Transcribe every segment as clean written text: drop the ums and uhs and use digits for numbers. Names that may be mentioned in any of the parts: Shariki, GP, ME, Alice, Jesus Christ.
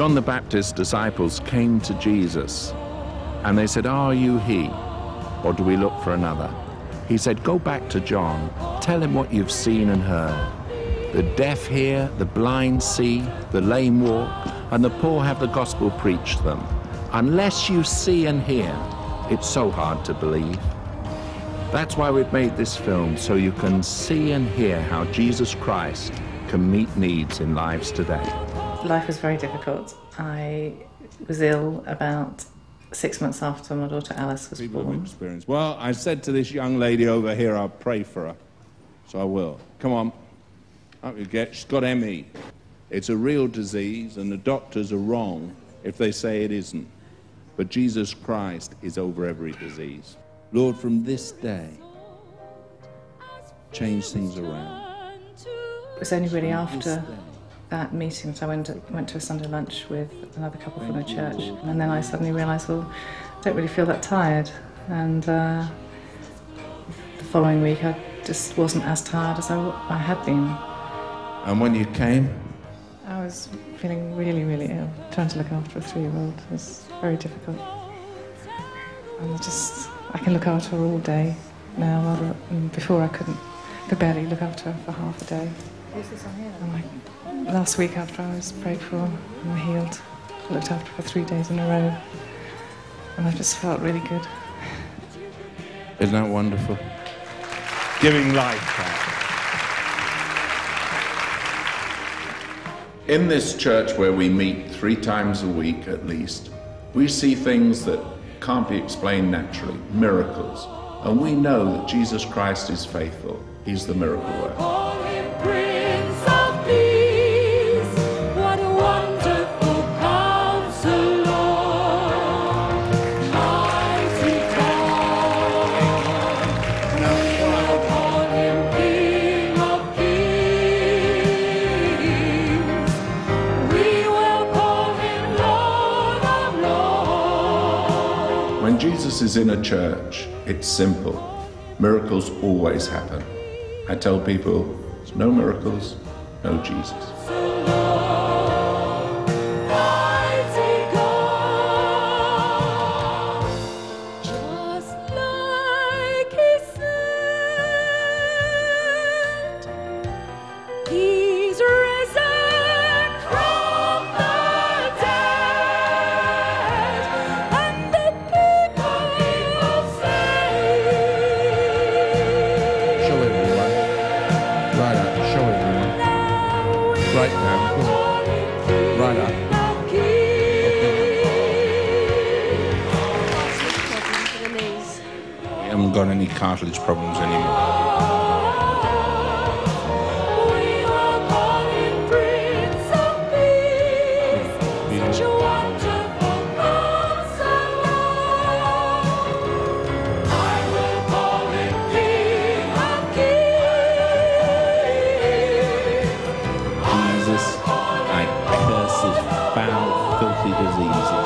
John the Baptist's disciples came to Jesus and they said, "Are you he, or do we look for another?" He said, "Go back to John, tell him what you've seen and heard. The deaf hear, the blind see, the lame walk, and the poor have the gospel preached to them. Unless you see and hear, it's so hard to believe." That's why we've made this film, so you can see and hear how Jesus Christ can meet needs in lives today. Life was very difficult. I was ill about 6 months after my daughter Alice was born. Well, I said to this young lady over here, I'll pray for her. So I will. Come on. Up you get. She's got ME. It's a real disease, and the doctors are wrong if they say it isn't. But Jesus Christ is over every disease. Lord, from this day, change things around. It was only really after that meeting that I went to a Sunday lunch with another couple from the church, and then I suddenly realised, well, I don't really feel that tired. And the following week, I just wasn't as tired as I had been. And when you came? I was feeling really, really ill. Trying to look after a 3-year-old was very difficult. And I can look after her all day now, rather than before I couldn't. I could barely look after her for half a day. And last week after I was prayed for and healed, I looked after her for 3 days in a row. And I just felt really good. Isn't that wonderful? Giving life back. In this church, where we meet 3 times a week at least, we see things that can't be explained naturally, miracles. And we know that Jesus Christ is faithful. He's the miracle worker. When Jesus is in a church, it's simple. Miracles always happen. I tell people, there's no miracles, no Jesus. Right now, come on. Right up. Okay. We haven't got any cartilage problems anymore. I curse this foul, filthy disease. It's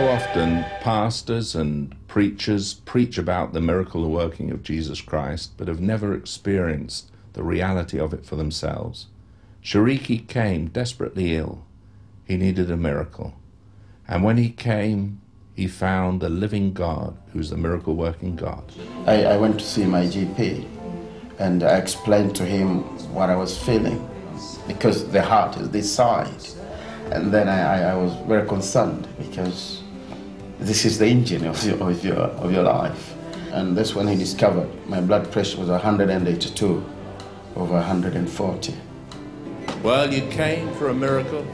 so often, pastors and preachers preach about the miracle working of Jesus Christ, but have never experienced the reality of it for themselves. Shariki came desperately ill. He needed a miracle. And when he came, he found the living God, who's the miracle-working God. I went to see my GP, and I explained to him what I was feeling, because the heart is this side. And then I was very concerned, because this is the engine of your life. And that's when he discovered my blood pressure was 182 over 140. Well, you came for a miracle.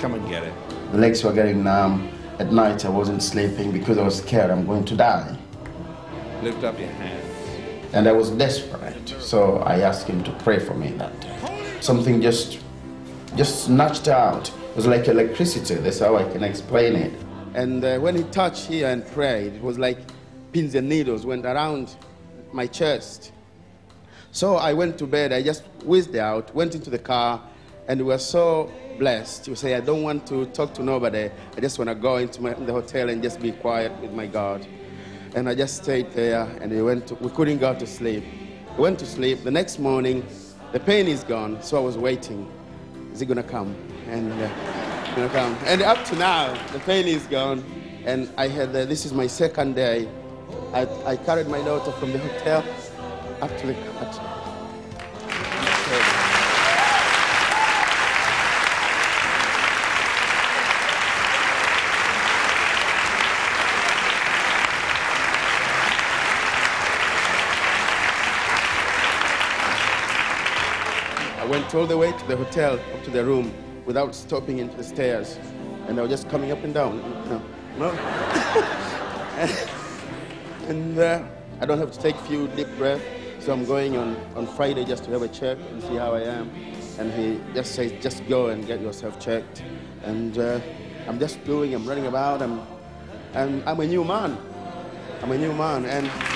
Come and get it. The legs were getting numb. At night I wasn't sleeping because I was scared I'm going to die. Lift up your hands. And I was desperate, so I asked him to pray for me that day. Something just snatched out It was like electricity, that's how I can explain it. And when he touched here and prayed, it was like pins and needles went around my chest. So I went to bed, I just whizzed out, went into the car, and we were so blessed. You say, I don't want to talk to nobody. I just want to go into the hotel and just be quiet with my God. And I just stayed there, and we couldn't go to sleep. We went to sleep. The next morning, the pain is gone, so I was waiting. Is it going to come? And gonna come. And up to now, the pain is gone. And I had, this is my second day. I carried my daughter from the hotel up to the car. I went all the way to the hotel, up to the room, without stopping into the stairs. And they were just coming up and down. No. And I don't have to take few deep breaths. So I'm going on Friday just to have a check and see how I am. And he just says, just go and get yourself checked. And I'm just doing, I'm running about. I'm a new man. I'm a new man. And